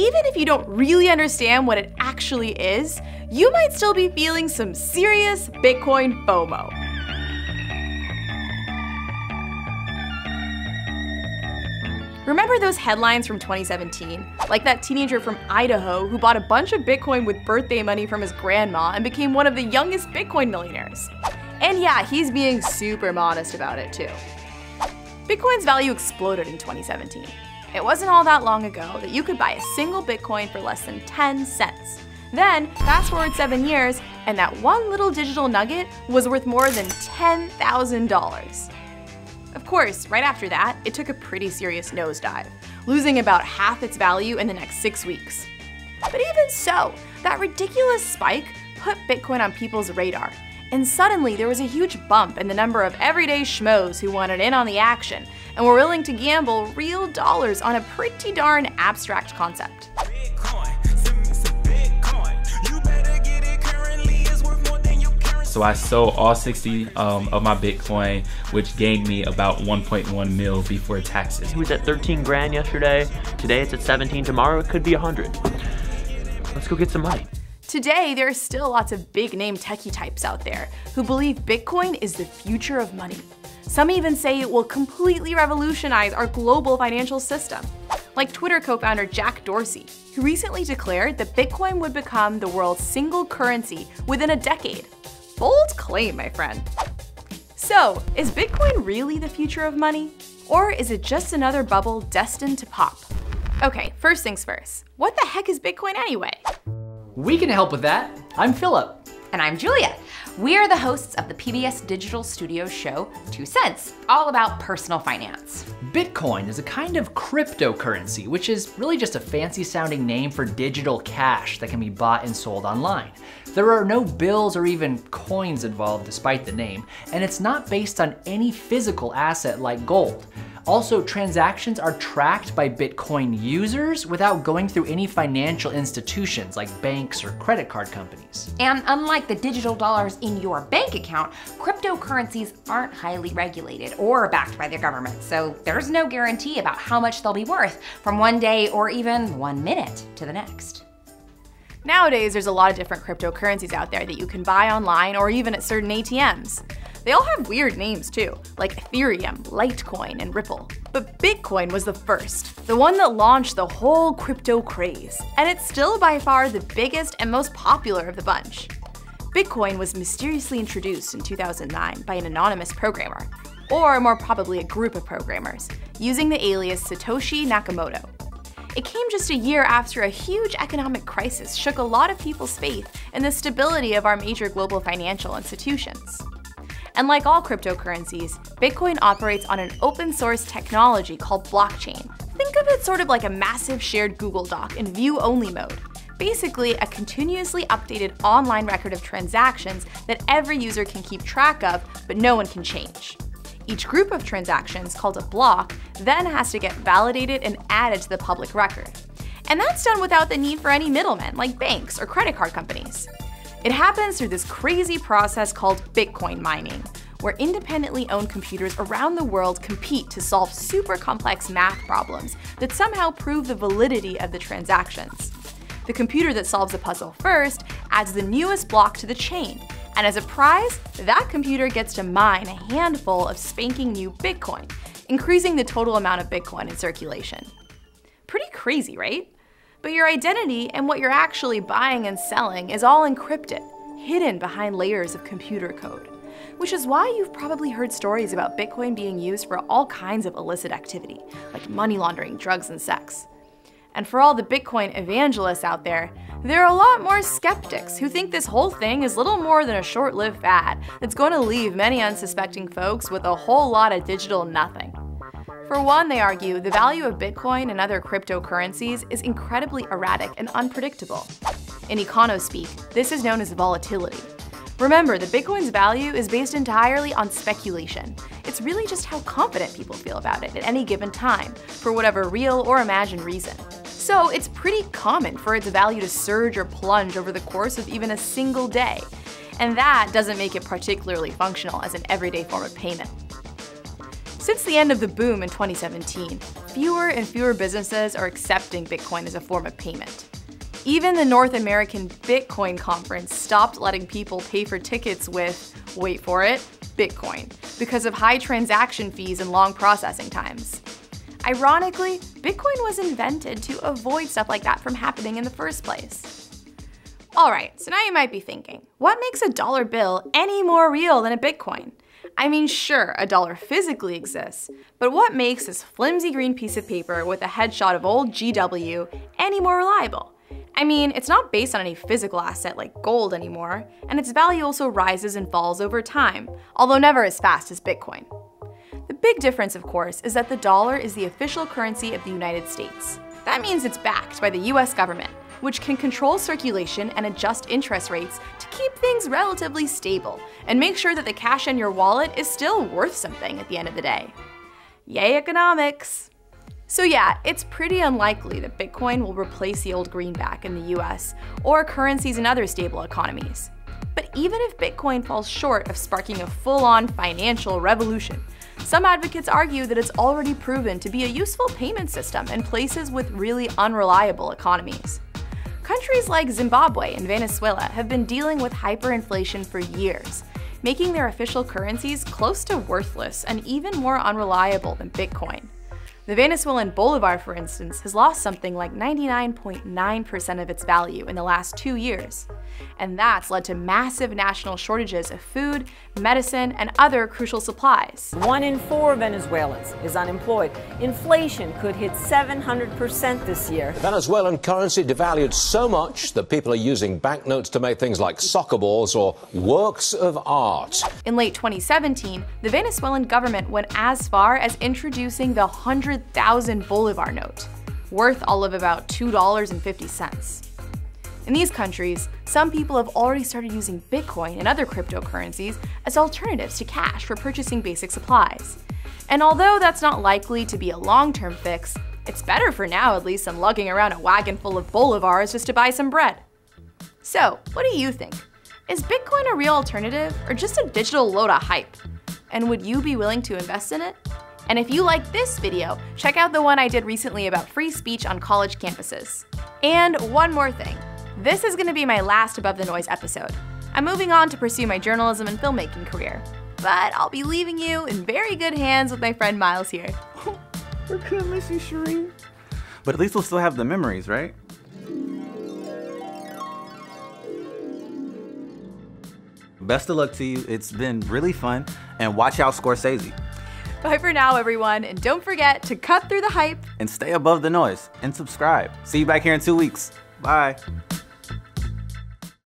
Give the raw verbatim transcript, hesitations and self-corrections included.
even if you don't really understand what it actually is, you might still be feeling some serious Bitcoin FOMO. Remember those headlines from twenty seventeen? Like that teenager from Idaho who bought a bunch of Bitcoin with birthday money from his grandma and became one of the youngest Bitcoin millionaires. And yeah, he's being super modest about it too. Bitcoin's value exploded in twenty seventeen. It wasn't all that long ago that you could buy a single Bitcoin for less than ten cents. Then, fast forward seven years, and that one little digital nugget was worth more than ten thousand dollars. Of course, right after that, it took a pretty serious nosedive, losing about half its value in the next six weeks. But even so, that ridiculous spike put Bitcoin on people's radar, and suddenly there was a huge bump in the number of everyday schmoes who wanted in on the action and were willing to gamble real dollars on a pretty darn abstract concept. So I sold all sixty um, of my Bitcoin, which gained me about one point one mil before taxes. It was at thirteen grand yesterday. Today it's at seventeen. Tomorrow it could be one hundred. Let's go get some money. Today, there are still lots of big name techie types out there who believe Bitcoin is the future of money. Some even say it will completely revolutionize our global financial system. Like Twitter co-founder Jack Dorsey, who recently declared that Bitcoin would become the world's single currency within a decade. Bold claim, my friend. So, is Bitcoin really the future of money? Or is it just another bubble destined to pop? Okay, first things first, what the heck is Bitcoin anyway? We can help with that. I'm Philip. And I'm Julia. We are the hosts of the P B S Digital Studio show, Two Cents, all about personal finance. Bitcoin is a kind of cryptocurrency, which is really just a fancy sounding name for digital cash that can be bought and sold online. There are no bills or even coins involved despite the name, and it's not based on any physical asset like gold. Also, transactions are tracked by Bitcoin users without going through any financial institutions like banks or credit card companies. And unlike the digital dollars in your bank account, cryptocurrencies aren't highly regulated or backed by their government, so there's no guarantee about how much they'll be worth from one day or even one minute to the next. Nowadays, there's a lot of different cryptocurrencies out there that you can buy online or even at certain A T Ms. They all have weird names too, like Ethereum, Litecoin, and Ripple. But Bitcoin was the first, the one that launched the whole crypto craze, and it's still by far the biggest and most popular of the bunch. Bitcoin was mysteriously introduced in two thousand nine by an anonymous programmer, or more probably a group of programmers, using the alias Satoshi Nakamoto. It came just a year after a huge economic crisis shook a lot of people's faith in the stability of our major global financial institutions. And like all cryptocurrencies, Bitcoin operates on an open source technology called blockchain. Think of it sort of like a massive shared Google Doc in view-only mode. Basically, a continuously updated online record of transactions that every user can keep track of, but no one can change. Each group of transactions, called a block, then has to get validated and added to the public record. And that's done without the need for any middlemen like banks or credit card companies. It happens through this crazy process called Bitcoin mining, where independently owned computers around the world compete to solve super complex math problems that somehow prove the validity of the transactions. The computer that solves the puzzle first adds the newest block to the chain, and as a prize, that computer gets to mine a handful of spanking new Bitcoin, increasing the total amount of Bitcoin in circulation. Pretty crazy, right? But your identity and what you're actually buying and selling is all encrypted, hidden behind layers of computer code, which is why you've probably heard stories about Bitcoin being used for all kinds of illicit activity, like money laundering, drugs, and sex. And for all the Bitcoin evangelists out there, there are a lot more skeptics who think this whole thing is little more than a short-lived fad that's going to leave many unsuspecting folks with a whole lot of digital nothing. For one, they argue, the value of Bitcoin and other cryptocurrencies is incredibly erratic and unpredictable. In econo-speak, this is known as volatility. Remember, the Bitcoin's value is based entirely on speculation. It's really just how confident people feel about it at any given time, for whatever real or imagined reason. So it's pretty common for its value to surge or plunge over the course of even a single day, and that doesn't make it particularly functional as an everyday form of payment. Since the end of the boom in twenty seventeen, fewer and fewer businesses are accepting Bitcoin as a form of payment. Even the North American Bitcoin Conference stopped letting people pay for tickets with, wait for it, Bitcoin, because of high transaction fees and long processing times. Ironically, Bitcoin was invented to avoid stuff like that from happening in the first place. Alright, so now you might be thinking, what makes a dollar bill any more real than a Bitcoin? I mean, sure, a dollar physically exists, but what makes this flimsy green piece of paper with a headshot of old G W any more reliable? I mean, it's not based on any physical asset like gold anymore, and its value also rises and falls over time, although never as fast as Bitcoin. The big difference, of course, is that the dollar is the official currency of the United States. That means it's backed by the U S government, which can control circulation and adjust interest rates to keep things relatively stable and make sure that the cash in your wallet is still worth something at the end of the day. Yay, economics! So yeah, it's pretty unlikely that Bitcoin will replace the old greenback in the U S or currencies in other stable economies. But even if Bitcoin falls short of sparking a full-on financial revolution, some advocates argue that it's already proven to be a useful payment system in places with really unreliable economies. Countries like Zimbabwe and Venezuela have been dealing with hyperinflation for years, making their official currencies close to worthless and even more unreliable than Bitcoin. The Venezuelan bolivar, for instance, has lost something like ninety-nine point nine percent of its value in the last two years, and that's led to massive national shortages of food, medicine, and other crucial supplies. One in four Venezuelans is unemployed. Inflation could hit seven hundred percent this year. The Venezuelan currency devalued so much that people are using banknotes to make things like soccer balls or works of art. In late twenty seventeen, the Venezuelan government went as far as introducing the hundred one hundred thousand bolivar note, worth all of about two dollars and fifty cents. In these countries, some people have already started using Bitcoin and other cryptocurrencies as alternatives to cash for purchasing basic supplies. And although that's not likely to be a long-term fix, it's better for now at least than lugging around a wagon full of bolivars just to buy some bread. So, what do you think? Is Bitcoin a real alternative or just a digital load of hype? And would you be willing to invest in it? And if you like this video, check out the one I did recently about free speech on college campuses. And one more thing, this is going to be my last Above the Noise episode. I'm moving on to pursue my journalism and filmmaking career, but I'll be leaving you in very good hands with my friend Miles here. Oh, we're gonna miss you, Shereen. But at least we'll still have the memories, right? Best of luck to you. It's been really fun, and watch out, Scorsese. Bye for now, everyone, and don't forget to cut through the hype and stay above the noise and subscribe. See you back here in two weeks. Bye.